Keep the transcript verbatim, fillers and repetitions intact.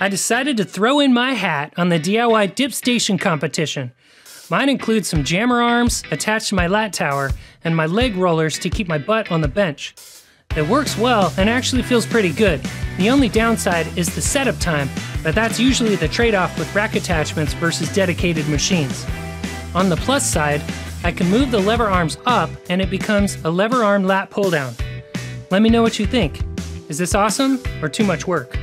I decided to throw in my hat on the D I Y dip station competition. Mine includes some jammer arms attached to my lat tower and my leg rollers to keep my butt on the bench. It works well and actually feels pretty good. The only downside is the setup time, but that's usually the trade-off with rack attachments versus dedicated machines. On the plus side, I can move the lever arms up and it becomes a lever arm lat pull down. Let me know what you think. Is this awesome or too much work?